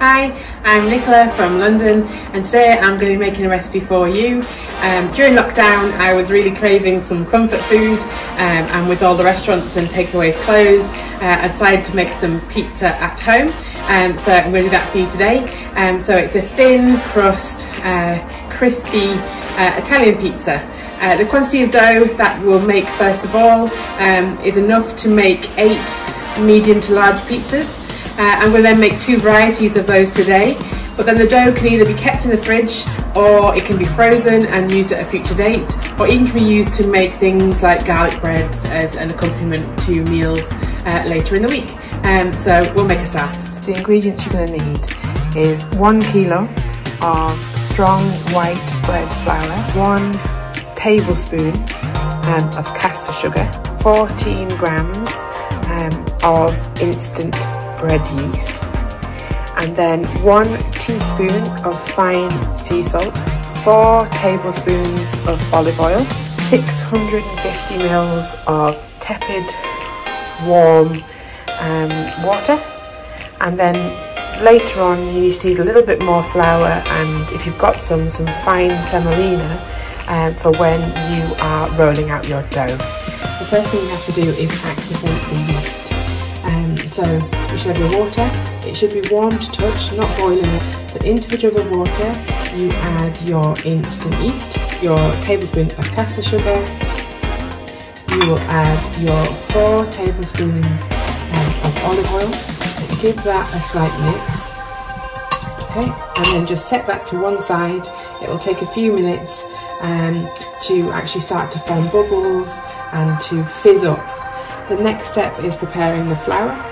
Hi, I'm Nicola from London, and today I'm going to be making a recipe for you. During lockdown I was really craving some comfort food, and with all the restaurants and takeaways closed, I decided to make some pizza at home. So I'm going to do that for you today. So it's a thin crust, crispy Italian pizza. The quantity of dough that we'll make first of all is enough to make 8 medium to large pizzas. I'm going to then make 2 varieties of those today, but then the dough can either be kept in the fridge, or it can be frozen and used at a future date, or even can be used to make things like garlic breads as an accompaniment to meals later in the week. So we'll make a start. The ingredients you're going to need is 1 kilo of strong white bread flour, 1 tablespoon of caster sugar, 14 grams of instant bread yeast, and then 1 teaspoon of fine sea salt, 4 tablespoons of olive oil, 650 mils of tepid warm water, and then later on you need to need a little bit more flour, and if you've got some fine semolina for when you are rolling out your dough. The first thing you have to do is activate the yeast. So you should have your water, it should be warm to touch, not boiling. So into the jug of water you add your instant yeast, your tablespoon of caster sugar, you will add your 4 tablespoons of olive oil, give that a slight mix, okay, and then just set that to one side. It will take a few minutes to actually start to form bubbles and to fizz up. The next step is preparing the flour.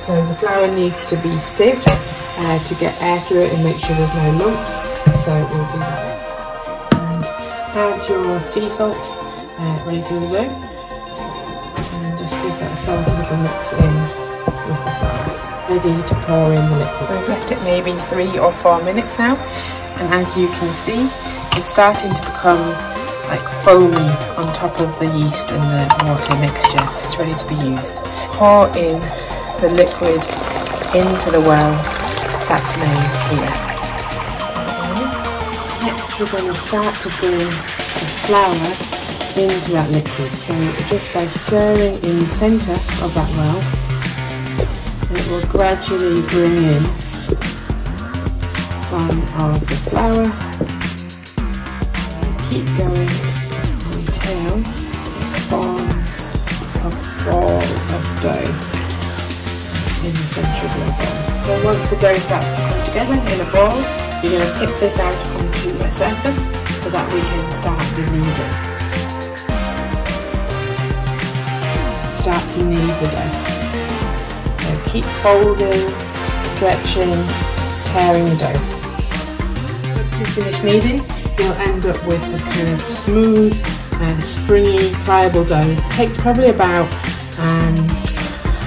So the flour needs to be sieved to get air through it and make sure there's no lumps, so we'll do that. And add your sea salt ready to the dough, and just give that a slight little mix in with the flour, ready to pour in the liquid. We've left it maybe 3 or 4 minutes now, and as you can see it's starting to become like foamy on top of the yeast and the water mixture. It's ready to be used. Pour in the liquid into the well that's made here. Next we're going to start to bring the flour into that liquid, so just by stirring in the centre of that well, it will gradually bring in some of the flour. Keep going until it forms a ball of dough in the centre of your bowl. So once the dough starts to come together in a ball, you're going to tip this out onto a surface so that we can start kneading. Start to knead the dough. So keep folding, stretching, tearing the dough. Once you finish kneading, you'll end up with a kind of smooth and springy, pliable dough. It takes probably about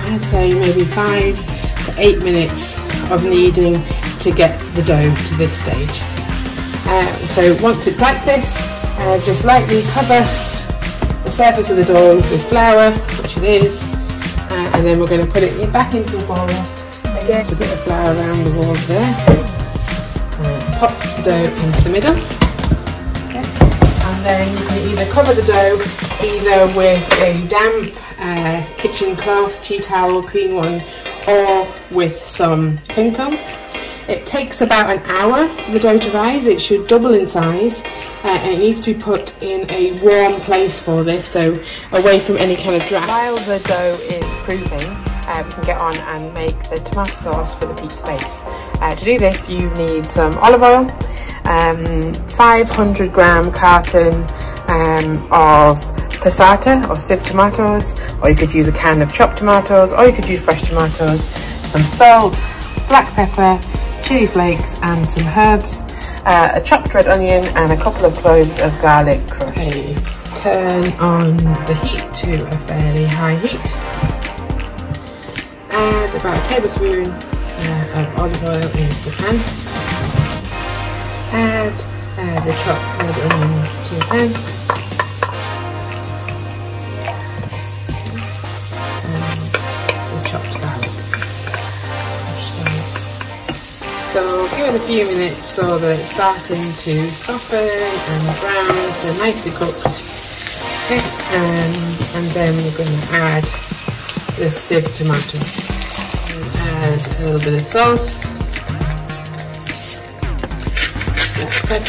I'd say maybe 5 to 8 minutes of kneading to get the dough to this stage. So once it's like this, just lightly cover the surface of the dough with flour, which it is, and then we're going to put it back into the bowl again. Just a bit of flour around the walls there. Pop the dough into the middle, okay. And then you can either cover the dough either with a damp kitchen cloth, tea towel, clean one, or with some cling film. It takes about an hour for the dough to rise. It should double in size, and it needs to be put in a warm place for this, so away from any kind of draft. While the dough is proving, we can get on and make the tomato sauce for the pizza base. To do this you need some olive oil, 500 gram carton of passata or sieved tomatoes, or you could use a can of chopped tomatoes, or you could use fresh tomatoes, some salt, black pepper, chili flakes, and some herbs, a chopped red onion, and a couple of cloves of garlic crushed. Okay, turn on the heat to a fairly high heat. Add about a tablespoon of olive oil into the pan. Add the chopped red onions to the pan. So give it a few minutes so that it's starting to soften and brown, so nicely cooked. Okay, and then we're going to add the sieved tomatoes. Add a little bit of salt, black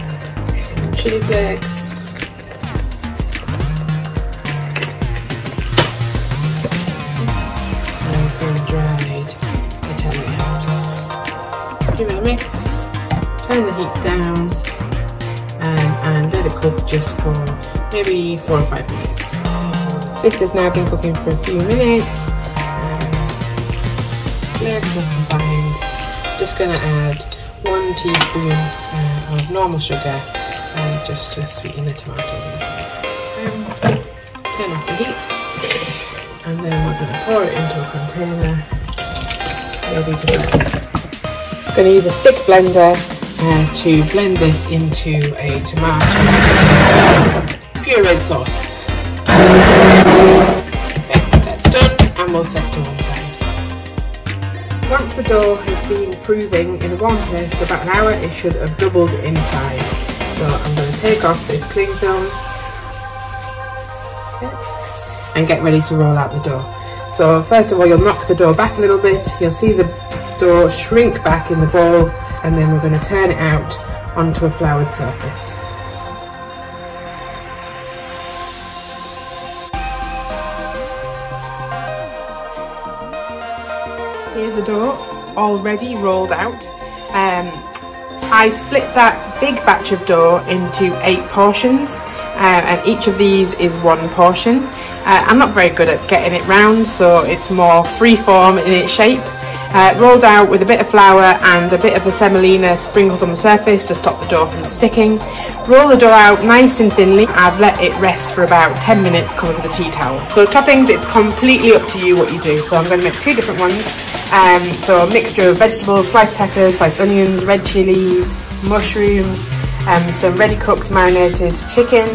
pepper, some chili flakes. Give it a mix, turn the heat down, and let it cook just for maybe 4 or 5 minutes. This has now been cooking for a few minutes. Flavors are combined. Just going to add 1 teaspoon of normal sugar just to sweeten the tomatoes. Turn off the heat, and then we're going to pour it into a container ready to cook. I'm going to use a stick blender to blend this into a tomato pure red sauce. Okay, that's done, and we'll set to one side. Once the dough has been proving in the warmness for about an hour, it should have doubled in size. So I'm going to take off this cling film and get ready to roll out the dough. So first of all, you'll knock the dough back a little bit. You'll see the dough shrink back in the bowl, and then we're going to turn it out onto a floured surface. Here's the dough already rolled out. I split that big batch of dough into 8 portions, and each of these is 1 portion. I'm not very good at getting it round, so it's more freeform in its shape. Rolled out with a bit of flour and a bit of the semolina sprinkled on the surface to stop the dough from sticking. Roll the dough out nice and thinly. I've let it rest for about 10 minutes covered with a tea towel. So toppings, it's completely up to you what you do. So I'm going to make 2 different ones. So a mixture of vegetables, sliced peppers, sliced onions, red chilies, mushrooms, some ready cooked marinated chicken,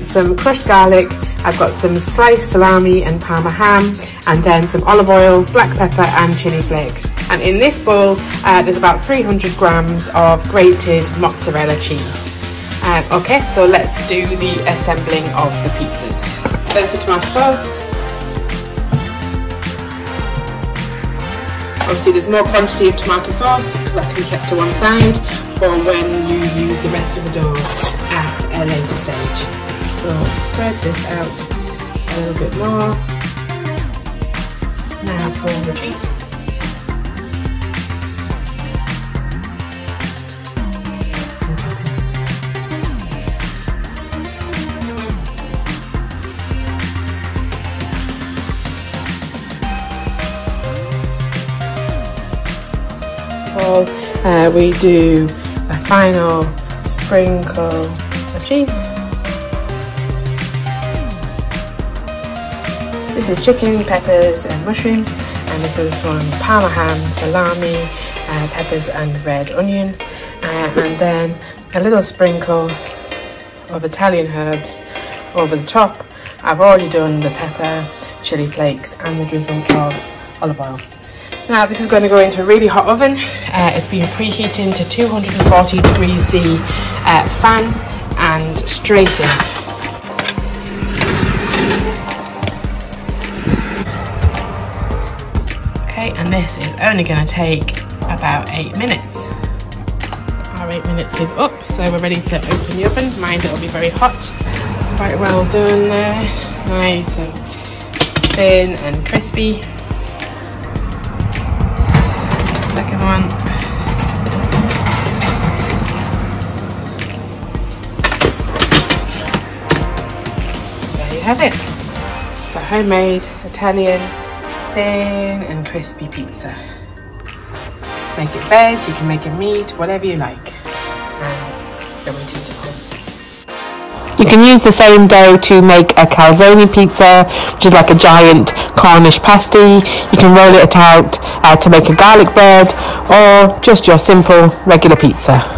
some crushed garlic. I've got some sliced salami and parma ham, and then some olive oil, black pepper and chili flakes. And in this bowl there's about 300 grams of grated mozzarella cheese. Okay, so let's do the assembling of the pizzas. There's the tomato sauce. Obviously there's more quantity of tomato sauce because that can be kept to one side for when you use the rest of the dough at a later stage. So spread this out a little bit more. Now pour the cheese. We do a final sprinkle of cheese. This is chicken, peppers and mushroom, and this is from parma ham, salami, peppers and red onion, and then a little sprinkle of Italian herbs over the top. I've already done the pepper, chili flakes and the drizzle of olive oil. Now this is going to go into a really hot oven. It's been preheating to 240 degrees C, fan and straight in. And this is only going to take about 8 minutes. Our 8 minutes is up, so we're ready to open the oven. Mind, it'll be very hot. Quite well done there. Nice and thin and crispy. Second one. There you have it. So homemade Italian thin and crispy pizza. Make it veg, you can make it meat, whatever you like, and go into it at home. You can use the same dough to make a calzone pizza, which is like a giant Cornish pasty. You can roll it out to make a garlic bread, or just your simple regular pizza.